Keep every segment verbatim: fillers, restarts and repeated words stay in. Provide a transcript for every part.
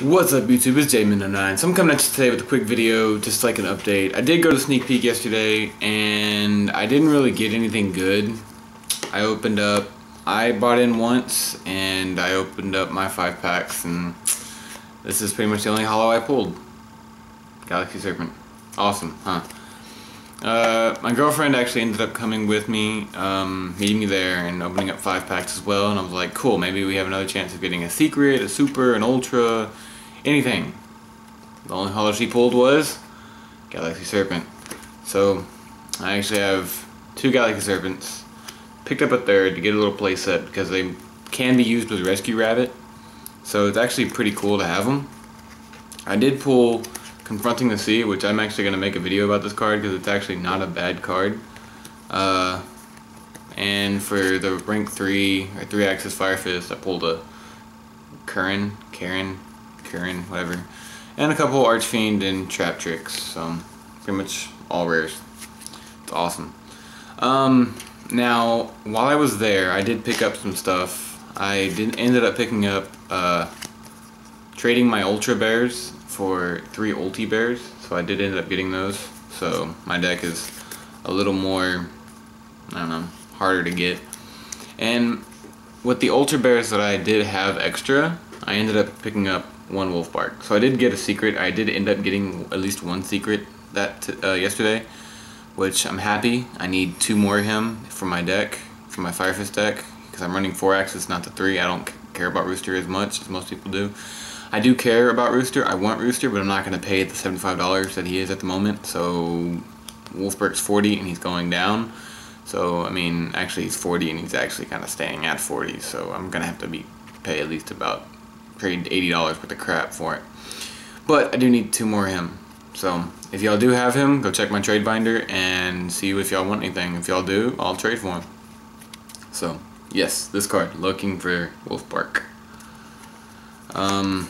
What's up YouTube, it's Jaymin zero nine. So I'm coming at you today with a quick video, just like an update. I did go to Sneak Peek yesterday, and I didn't really get anything good. I opened up, I bought in once, and I opened up my five packs, and this is pretty much the only holo I pulled. Galaxy Serpent. Awesome, huh? Uh, my girlfriend actually ended up coming with me, um, meeting me there, and opening up five packs as well, and I was like, cool, maybe we have another chance of getting a secret, a super, an ultra, anything. The only holo she pulled was Galaxy Serpent. So I actually have two Galaxy Serpents. Picked up a third to get a little play set because they can be used with Rescue Rabbit. So it's actually pretty cool to have them. I did pull Confronting the Sea, which I'm actually going to make a video about this card because it's actually not a bad card. Uh, and for the rank three or three Axis Fire Fist, I pulled a Karen, Karen, Karen, whatever, and a couple Archfiend and Trap Tricks. So pretty much all rares. It's awesome. Um, now while I was there, I did pick up some stuff. I did, ended up picking up uh, trading my Ultra Bears for three Ulti Bears, so I did end up getting those. So my deck is a little more, I don't know, harder to get. And with the Ultra Bears that I did have extra, I ended up picking up one Wolf Bark. So I did get a secret. I did end up getting at least one secret that uh, yesterday, which I'm happy. I need two more of him for my deck, for my Firefist deck. I'm running four axis, not the three. I don't care about Rooster as much as most people do. I do care about Rooster. I want Rooster, but I'm not going to pay the seventy-five dollars that he is at the moment. So Wolfberg's forty and he's going down. So I mean, actually he's forty and he's actually kind of staying at forty. So I'm going to have to be pay at least about trade eighty dollars worth of crap for it. But I do need two more of him. So if y'all do have him, go check my trade binder and see if y'all want anything. If y'all do, I'll trade for him. So yes, this card, looking for Wolf Bark. Um,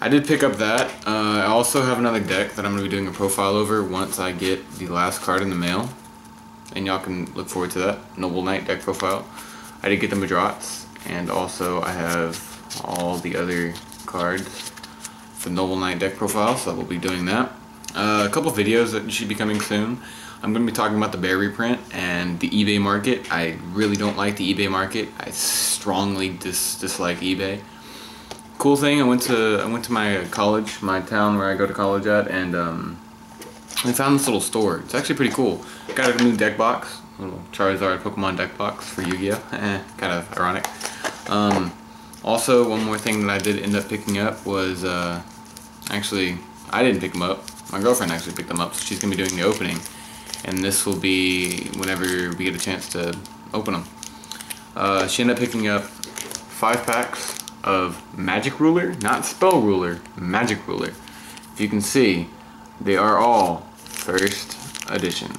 I did pick up that. Uh, I also have another deck that I'm going to be doing a profile over once I get the last card in the mail. And y'all can look forward to that. Noble Knight deck profile. I did get the Madrats, and also I have all the other cards for the Noble Knight deck profile, so we'll be doing that. Uh, a couple videos that should be coming soon. I'm going to be talking about the bear reprint and the eBay market. I really don't like the eBay market. I strongly dis dislike eBay. Cool thing, I went to I went to my college, my town where I go to college at, and um, I found this little store. It's actually pretty cool. Got a new deck box, a little Charizard Pokemon deck box for Yu-Gi-Oh. Eh, kind of ironic. Um, also, one more thing that I did end up picking up was uh, actually I didn't pick them up. My girlfriend actually picked them up, so she's gonna be doing the opening. And this will be whenever we get a chance to open them. Uh, she ended up picking up five packs of Magic Ruler, not Spell Ruler, Magic Ruler. If you can see, they are all first edition.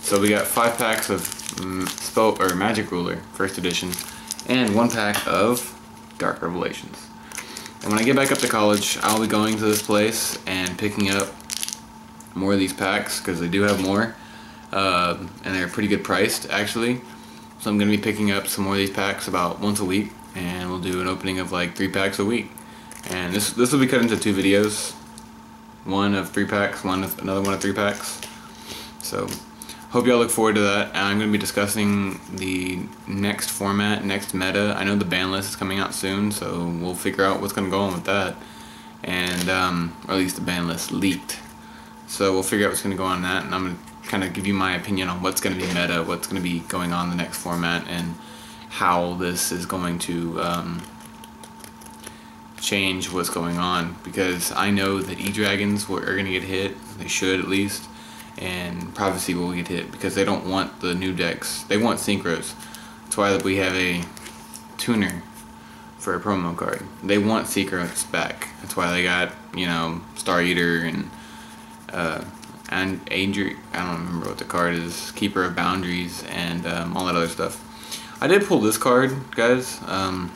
So we got five packs of um, Spell or Magic Ruler, first edition, and one pack of Dark Revelations. And when I get back up to college, I'll be going to this place and picking up more of these packs because they do have more, uh, and they're pretty good priced actually. So I'm gonna be picking up some more of these packs about once a week, and we'll do an opening of like three packs a week. And this this will be cut into two videos, one of three packs, one of another one of three packs. So hope y'all look forward to that. And I'm gonna be discussing the next format, next meta. I know the ban list is coming out soon, so we'll figure out what's gonna go on with that, and um, or at least the ban list leaked. So we'll figure out what's going to go on that, and I'm going to kind of give you my opinion on what's going to be meta, what's going to be going on in the next format, and how this is going to um, change what's going on. Because I know that E-Dragons are going to get hit, they should at least, and Prophecy will get hit because they don't want the new decks. They want Synchros. That's why we have a tuner for a promo card. They want Synchros back. That's why they got, you know, Star Eater and Uh, and Andrew, I don't remember what the card is, Keeper of Boundaries, and um, all that other stuff. I did pull this card, guys. Um,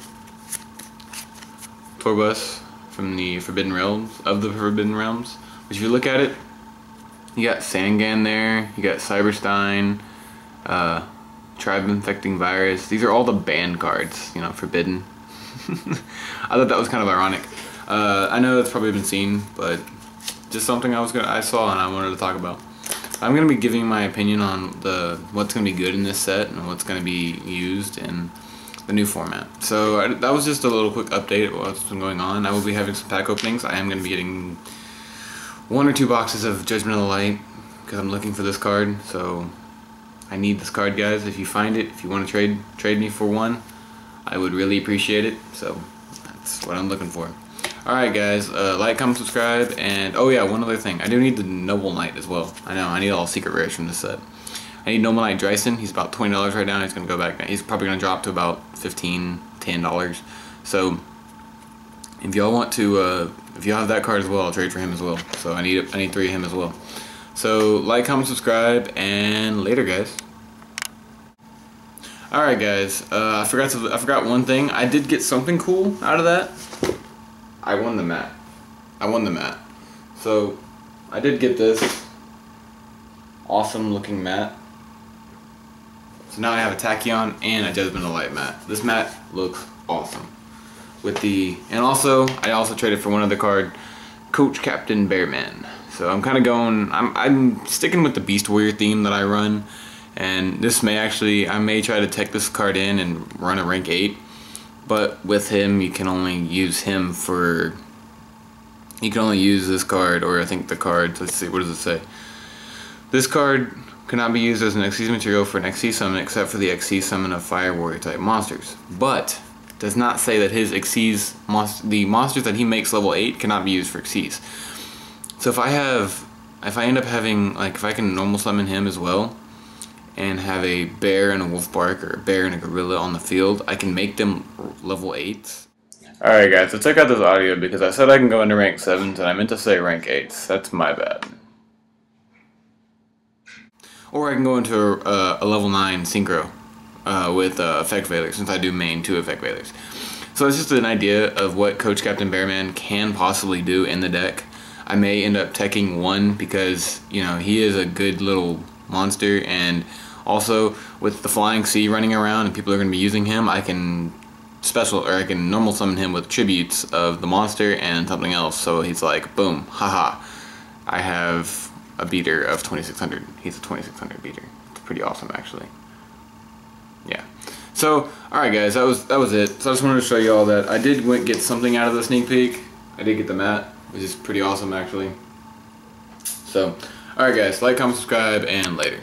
Torbus from the Forbidden Realms, of the Forbidden Realms. But if you look at it, you got Sangan there, you got Cyberstein, uh, Tribe Infecting Virus. These are all the banned cards, you know, Forbidden. I thought that was kind of ironic. Uh, I know it's probably been seen, but just something I was gonna I saw and I wanted to talk about. I'm gonna be giving my opinion on the what's gonna be good in this set and what's gonna be used in the new format. So I, that was just a little quick update of what's been going on. I will be having some pack openings. I am gonna be getting one or two boxes of Judgment of the Light because I'm looking for this card. So I need this card, guys. If you find it, if you want to trade trade me for one, I would really appreciate it. So that's what I'm looking for. Alright guys, uh, like, comment, subscribe, and oh yeah, one other thing. I do need the Noble Knight as well. I know, I need all secret rares from this set. I need Noble Knight Dryson. He's about twenty dollars right now. He's going to go back down. He's probably going to drop to about fifteen dollars, ten dollars. So if y'all want to, uh, if y'all have that card as well, I'll trade for him as well. So I need, I need three of him as well. So like, comment, subscribe, and later guys. Alright guys, uh, I forgot to, I forgot one thing. I did get something cool out of that. I won the mat. I won the mat. So, I did get this awesome looking mat. So now I have a Tachyon and a Judgment of the Light mat. This mat looks awesome. With the, and also, I also traded for one other card, Coach Captain Bearman. So I'm kind of going, I'm, I'm sticking with the Beast Warrior theme that I run. And this may actually, I may try to take this card in and run a rank eight. But with him, you can only use him for, you can only use this card, or I think the cards, let's see, what does it say? This card cannot be used as an X C material for an X C summon except for the X C summon of Fire Warrior type monsters. But does not say that his X Cs, monst the monsters that he makes level eight cannot be used for X Cs. So if I have, if I end up having, like if I can normal summon him as well, and have a bear and a wolf bark or a bear and a gorilla on the field, I can make them level eights. Alright guys, so check out this audio because I said I can go into rank sevens and I meant to say rank eights. That's my bad. Or I can go into a, uh, a level nine synchro uh, with uh, Effect Veilers, since I do main two Effect Veilers. So it's just an idea of what Coach Captain Bearman can possibly do in the deck. I may end up teching one because, you know, he is a good little monster, and also with the Flying Sea running around and people are going to be using him, I can special or I can normal summon him with tributes of the monster and something else, so he's like boom, haha, I have a beater of twenty-six hundred. He's a twenty-six hundred beater. It's pretty awesome actually. Yeah, so alright guys, that was that was it. So I just wanted to show you all that I did get something out of the sneak peek. I did get the mat, which is pretty awesome actually. So alright guys, like, comment, subscribe, and later.